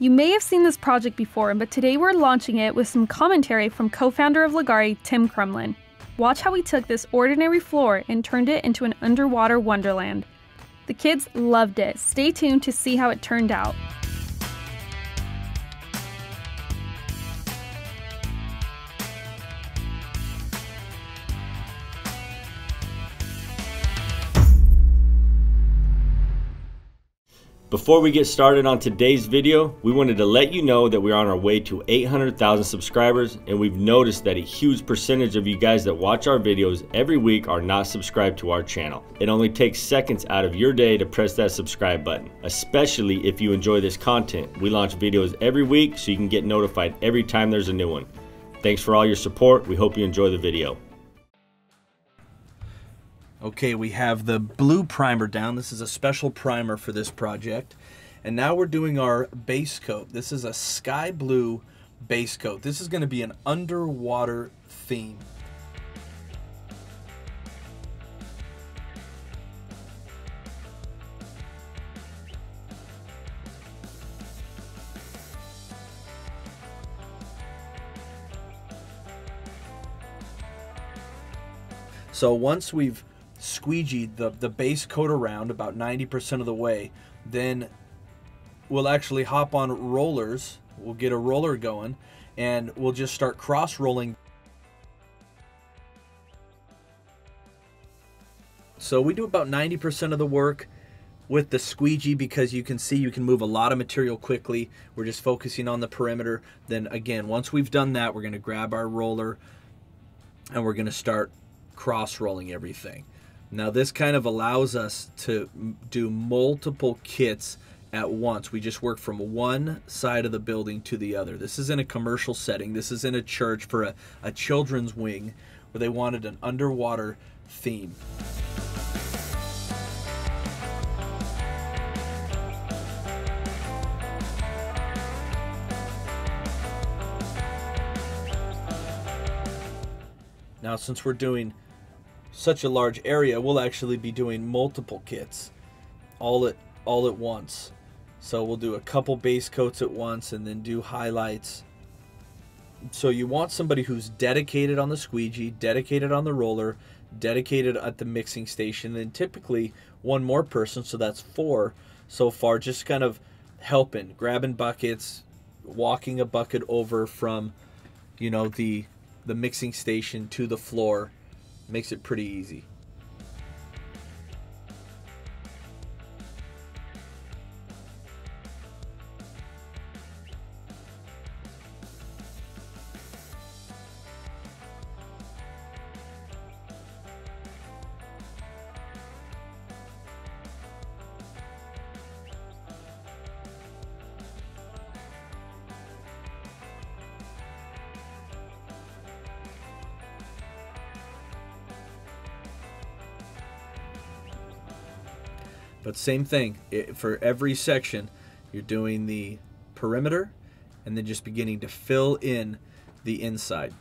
You may have seen this project before, but today we're launching it with some commentary from co-founder of Leggari, Tim Crumlin. Watch how he took this ordinary floor and turned it into an underwater wonderland. The kids loved it. Stay tuned to see how it turned out. Before we get started on today's video, we wanted to let you know that we're on our way to 800,000 subscribers, and we've noticed that a huge percentage of you guys that watch our videos every week are not subscribed to our channel. It only takes seconds out of your day to press that subscribe button, especially if you enjoy this content. We launch videos every week so you can get notified every time there's a new one. Thanks for all your support. We hope you enjoy the video. Okay, we have the blue primer down. This is a special primer for this project. And now we're doing our base coat. This is a sky blue base coat. This is going to be an underwater theme. So once we've squeegeed the base coat around about 90% of the way, then we'll actually hop on rollers. We'll get a roller going and we'll just start cross rolling. So we do about 90% of the work with the squeegee because you can see you can move a lot of material quickly. We're just focusing on the perimeter. Then again, once we've done that, we're going to grab our roller and we're going to start cross rolling everything. Now this kind of allows us to do multiple kits at once. We just work from one side of the building to the other. This is in a commercial setting. This is in a church for a children's wing where they wanted an underwater theme. Now since we're doing such a large area, we'll actually be doing multiple kits all at once. So we'll do a couple base coats at once and then do highlights. So you want somebody who's dedicated on the squeegee, dedicated on the roller, dedicated at the mixing station, and typically one more person, so that's four so far, just kind of helping, grabbing buckets, walking a bucket over from, you know, the mixing station to the floor. Makes it pretty easy. But same thing, for every section, you're doing the perimeter and then just beginning to fill in the inside.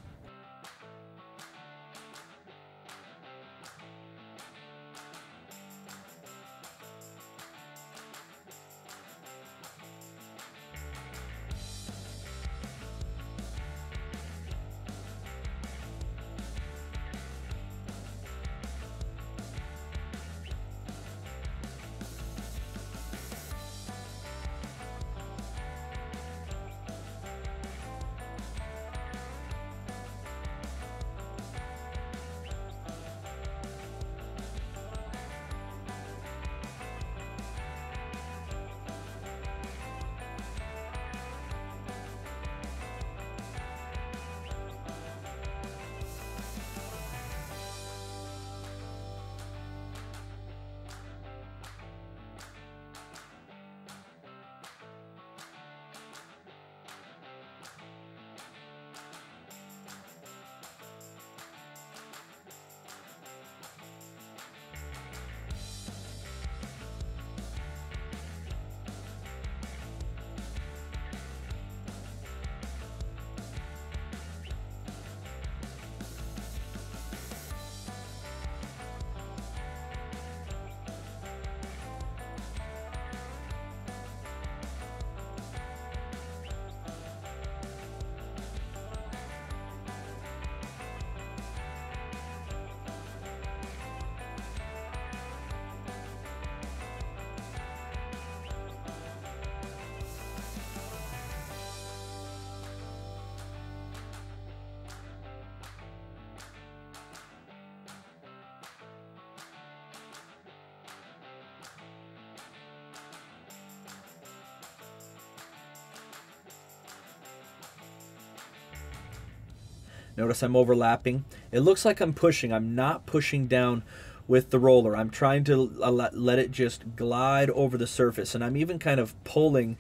Notice I'm overlapping. It looks like I'm pushing. I'm not pushing down with the roller. I'm trying to let it just glide over the surface, and I'm even kind of pulling.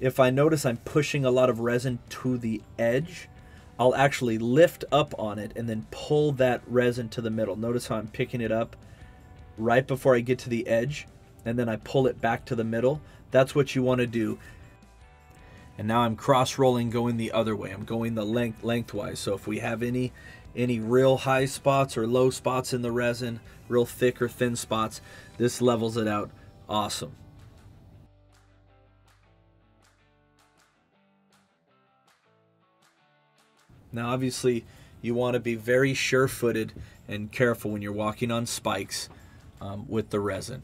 If I notice I'm pushing a lot of resin to the edge, I'll actually lift up on it and then pull that resin to the middle. Notice how I'm picking it up right before I get to the edge, and then I pull it back to the middle. That's what you want to do. And now I'm cross rolling, going the other way. I'm going the lengthwise. So if we have any real high spots or low spots in the resin, real thick or thin spots, this levels it out awesome. Now obviously you want to be very sure-footed and careful when you're walking on spikes with the resin.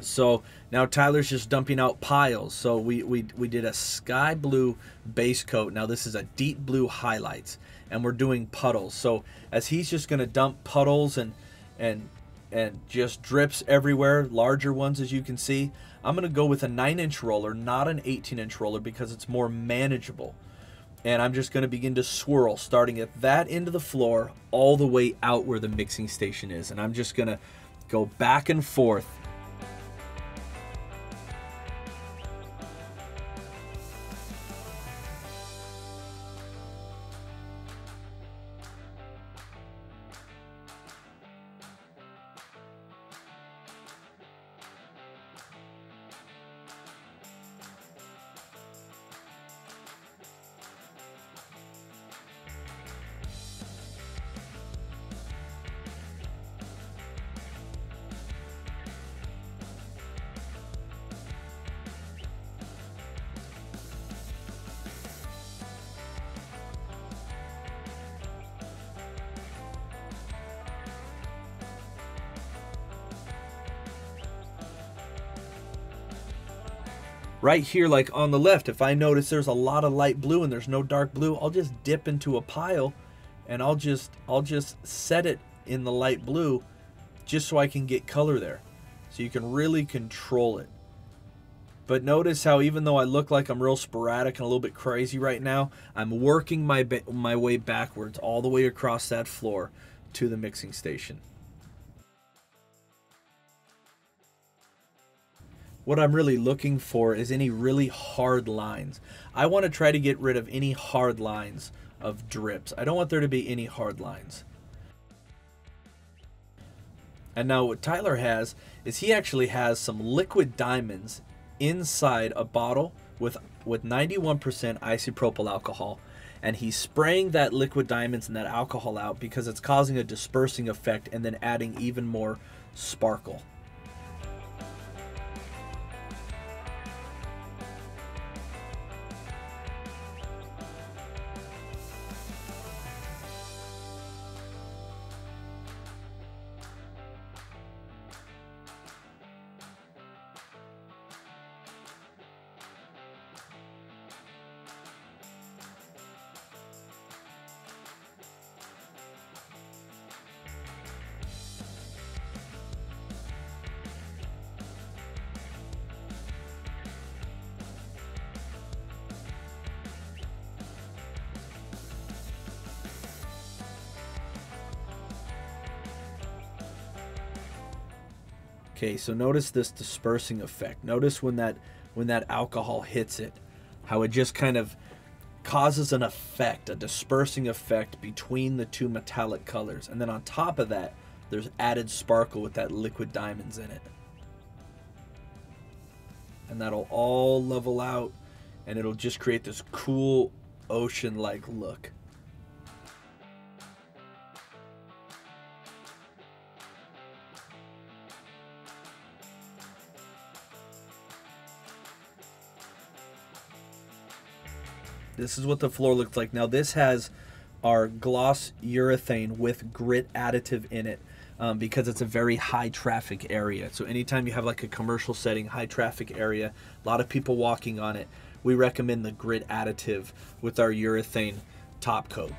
So now Tyler's just dumping out piles. So we did a sky blue base coat. Now this is a deep blue highlights, and we're doing puddles. So as he's just going to dump puddles and just drips everywhere, larger ones as you can see, I'm going to go with a 9-inch roller, not an 18-inch roller, because it's more manageable. And I'm just going to begin to swirl, starting at that end of the floor all the way out where the mixing station is. And I'm just going to go back and forth. Right here, like on the left, if I notice there's a lot of light blue and there's no dark blue, I'll just dip into a pile and I'll just set it in the light blue just so I can get color there. So you can really control it. But notice how even though I look like I'm real sporadic and a little bit crazy right now, I'm working my way backwards all the way across that floor to the mixing station. What I'm really looking for is any really hard lines. I want to try to get rid of any hard lines of drips. I don't want there to be any hard lines. And now what Tyler has is he actually has some liquid diamonds inside a bottle with 91% isopropyl alcohol. And he's spraying that liquid diamonds and that alcohol out because it's causing a dispersing effect and then adding even more sparkle. Okay, so notice this dispersing effect. Notice when that alcohol hits it, how it just kind of causes an effect, a dispersing effect between the two metallic colors. And then on top of that, there's added sparkle with that liquid diamonds in it. And that'll all level out, and it'll just create this cool ocean-like look. This is what the floor looks like. Now this has our gloss urethane with grit additive in it because it's a very high traffic area. So anytime you have like a commercial setting, high traffic area, a lot of people walking on it, we recommend the grit additive with our urethane top coat.